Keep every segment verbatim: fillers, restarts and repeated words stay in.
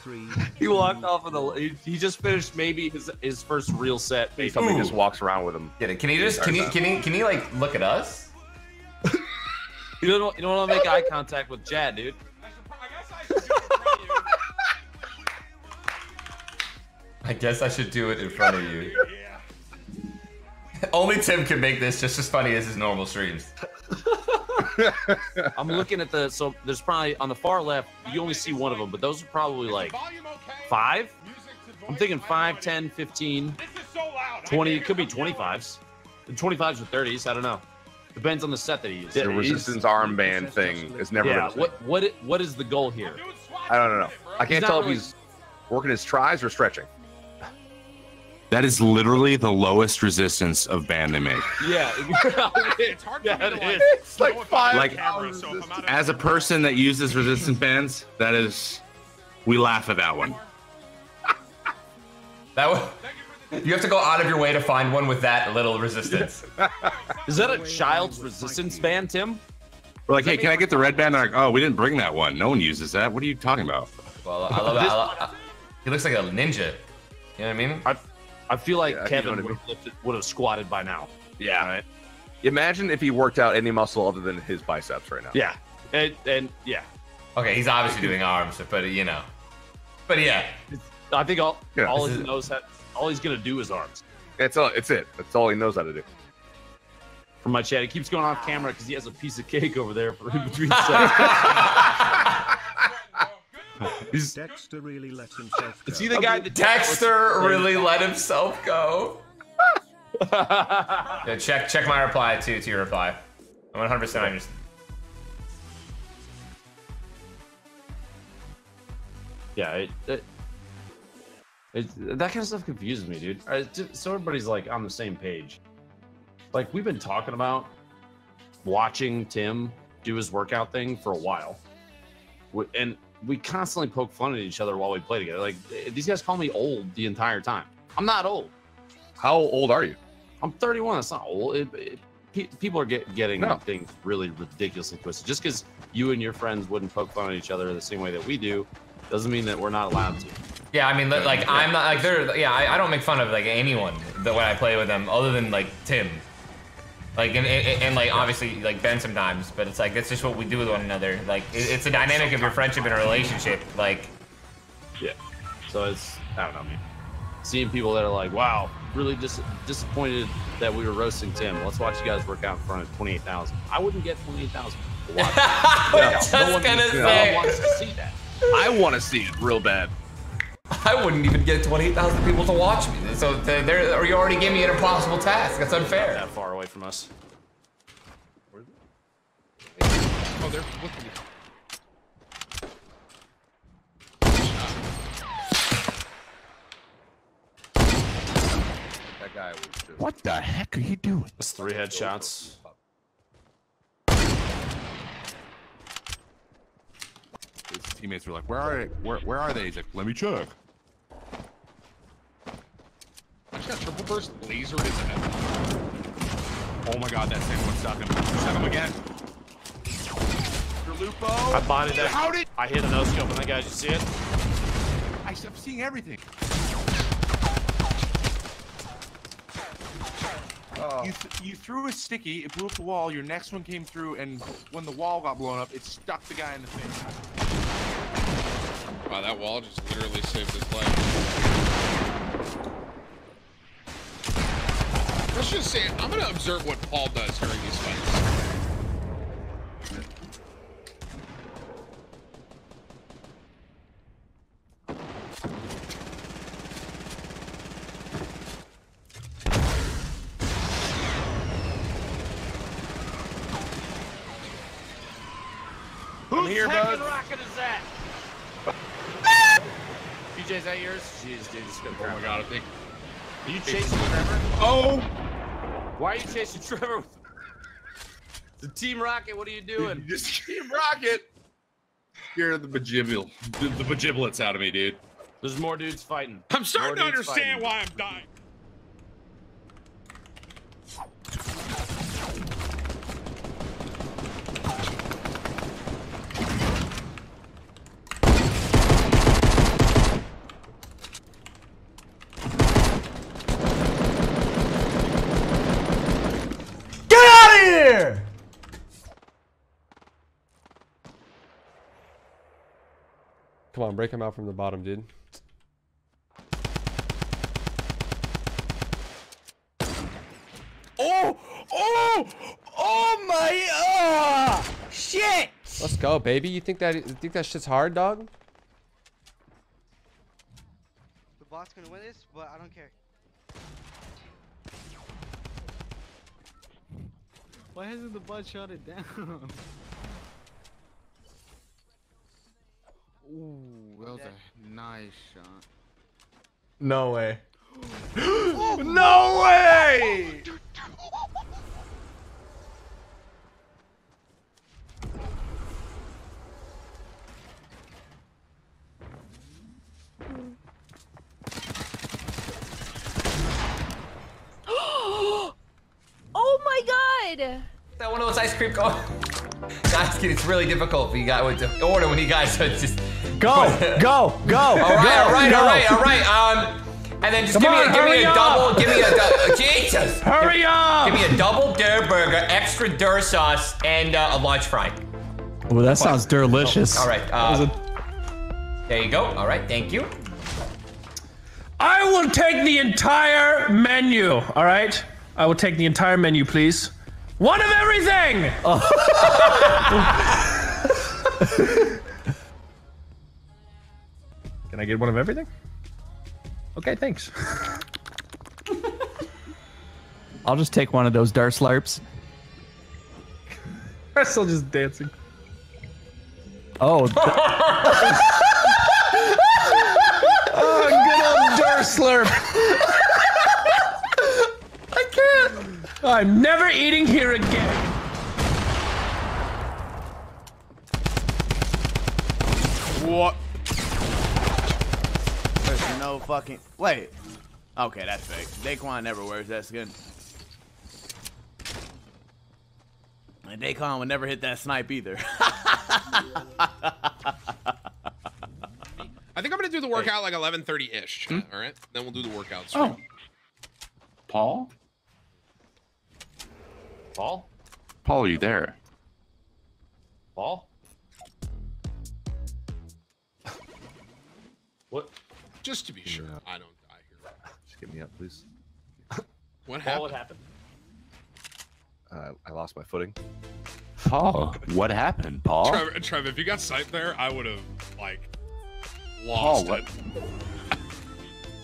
three. He walked off of the. He, he just finished maybe his his first real set. Basically. Somebody Ooh. just walks around with him. Get it? Can he just? Can he? Can he? Can he like look at us? You don't. You don't want to make eye contact with Jad, dude. I, should, I guess I should do it in front of you. I guess I should do it in front of you. Yeah. Only Tim can make this just as funny as his normal streams. I'm looking at the, so there's probably on the far left, you only see one of them, but those are probably like five. I'm thinking five, ten, fifteen, twenty, it could be twenty-fives. The twenty-fives or thirties, I don't know. Depends on the set that he uses. The resistance armband thing is never yeah, been what, what What is the goal here? I don't know. I can't tell really... if he's working his tries or stretching. That is literally the lowest resistance of band they make. Yeah, it's hard to realize. It's like five. Like, as a person that uses resistance bands, that is, we laugh at that one. That one, you have to go out of your way to find one with that little resistance. Is that a child's resistance band, Tim? We're like, hey, can I get the red band? They're like, oh, we didn't bring that one. No one uses that. What are you talking about? Well, I love that. I love, I, he looks like a ninja. You know what I mean? I, I feel like yeah, Kevin would have, lifted, would have squatted by now. Yeah. Right? Imagine if he worked out any muscle other than his biceps right now. Yeah. And, and yeah. Okay, he's obviously doing arms, but you know. But yeah. I think all yeah. all he knows how, all he's gonna do is arms. That's all. It's it. That's all he knows how to do. From my chat, he keeps going off camera because he has a piece of cake over there for in between sets. Is Dexter really let himself go? Is he the guy that Dexter was... really let himself go? Yeah, check check my reply to to your reply. I'm one hundred percent on your. Yeah, it, it, it, that kind of stuff confuses me, dude. Just, so everybody's like on the same page. Like we've been talking about watching Tim do his workout thing for a while, and. We constantly poke fun at each other while we play together. Like these guys call me old the entire time. I'm not old. How old are you? I'm thirty-one. That's not old. It, it, pe people are get, getting no. things really ridiculously twisted. Just because you and your friends wouldn't poke fun at each other the same way that we do, doesn't mean that we're not allowed to. Yeah, I mean, like yeah. I'm not like they're. Yeah, I, I don't make fun of like anyone that when I play with them, other than like Tim. Like and, and, and like obviously like Ben sometimes, but it's like that's just what we do with one another. Like it, it's a dynamic of your friendship and a relationship. Like, yeah. So it's I don't know, man. Seeing people that are like, wow, really dis disappointed that we were roasting Tim. Let's watch you guys work out in front of twenty eight thousand. I wouldn't get twenty eight thousand. No, just no one gonna say. wants to see that. I want to see it real bad. I wouldn't even get twenty-eight thousand people to watch me. So they're, or you already gave me an impossible task. That's unfair. Not that far away from us. Where are they? Oh, they're with me. That guy was just... What the heck are you doing? That's three headshots. His teammates were like, where are they? Where, where are they? He's like, let me check. I just got triple burst laser in his head. Oh my god, that second one stuck him. Stuck him again. Lupo. I bodied that. How did I hit a no scope on that guy? Did you see it? I, I'm seeing everything. Oh. You, th you threw a sticky, it blew up the wall, your next one came through, and when the wall got blown up, it stuck the guy in the face. Wow, that wall just literally saved his life. Let's just say, I'm gonna observe what Paul does during these fights. Here, bud. Rocket is that? D J, is that yours? Jeez, dude, this is gonna oh my god, I think. Are you chasing Trevor? Oh! Why are you chasing Trevor? The Team Rocket, what are you doing? Just Team Rocket! You're the bejibble. The, the bejiblets out of me, dude. There's more dudes fighting. I'm starting more to understand fighting. why I'm dying. Come on, break him out from the bottom, dude. Oh! Oh! Oh my! Ah! Uh, shit! Let's go, baby. You think that? You think that shit's hard, dog? The bot's gonna win this, but I don't care. Why hasn't the bot shot it down? Ooh, that was a nice shot. No way. Oh, no way! Oh my god! That one of those ice cream cones. Guys, it's really difficult for you guys to order when you guys are just. Go! Go! Go! All right! All right! All right! All right! Um. And then just Come give me on, a, give me a double, give me a double, Jesus! Hurry up! Give me a double Dare burger, extra Dare sauce, and uh, a large fry. Well, that sounds delicious. Oh, all right, uh, a... there you go. All right, thank you. I will take the entire menu. All right, I will take the entire menu, please. One of everything. Oh. Can I get one of everything? Okay, thanks. I'll just take one of those Dare slurps. I'm still just dancing. Oh. Oh, good old Dare slurp. I can't. I'm never eating here again. What? No fucking wait. Okay, that's fake. Daequan never wears that skin. And Daequan would never hit that snipe either. I think I'm gonna do the workout like eleven thirty ish. Hmm? All right, then we'll do the workout. Stream. Oh, Paul. Paul. Paul, are you there? Paul. What? Just to be sure, I don't die here. Just get me up, please. What happened? What happened? Uh, I lost my footing. Paul, what happened, Paul? Trevor, Trevor, if you got sight there, I would have like lost Paul, it. What?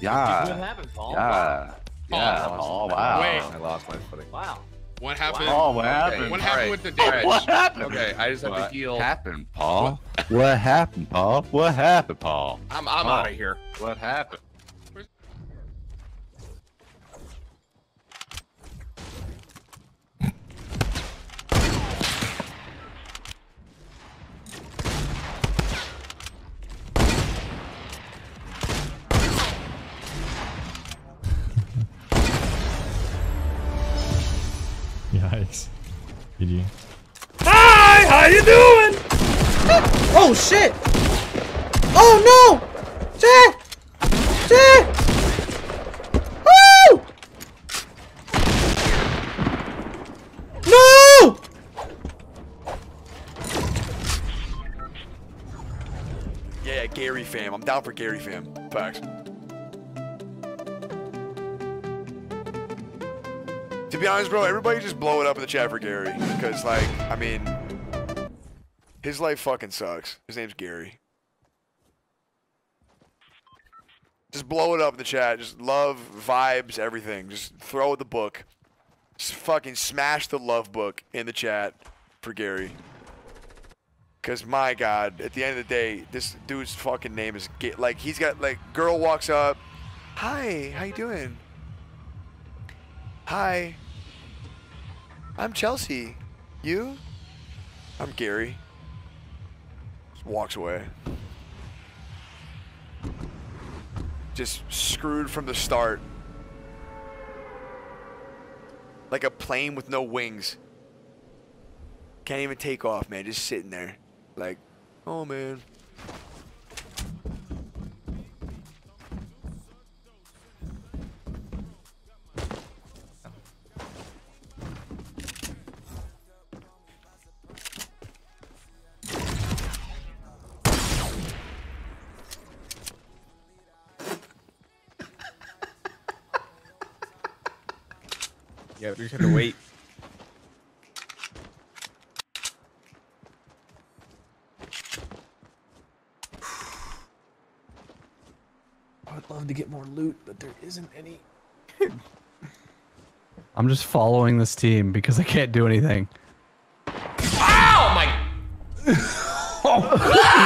Yeah. What happened, Paul? Yeah. Paul. Yeah. Paul. Wow. Wait. I lost my footing. Wow. What happened? Paul, what happened? Okay. What happened right. with the damage? What happened? Okay, I just what have to heal. What happened, Paul? What? What happened, Paul? What happened, Paul? I'm I'm out of here. What happened? Where's... Yikes. G G. Hi! How you doing? Oh shit! Oh no! Shit! Shit! Woo! No! Yeah, Gary fam. I'm down for Gary fam. Facts. To be honest, bro, everybody just blow it up in the chat for Gary. Because, like, I mean, his life fucking sucks. His name's Gary. Just blow it up in the chat. Just love, vibes, everything. Just throw the book. Just fucking smash the love book in the chat for Gary. Because, my God, at the end of the day, this dude's fucking name is, like, he's got, like, girl walks up. Hi, how you doing? Hi, I'm Chelsea. You? I'm Gary. Just walks away. Just screwed from the start. Like a plane with no wings. Can't even take off, man. Just sitting there. Like, oh, man. Yeah, we just have to wait. I'd love to get more loot, but there isn't any. I'm just following this team because I can't do anything. Ow! My... oh my.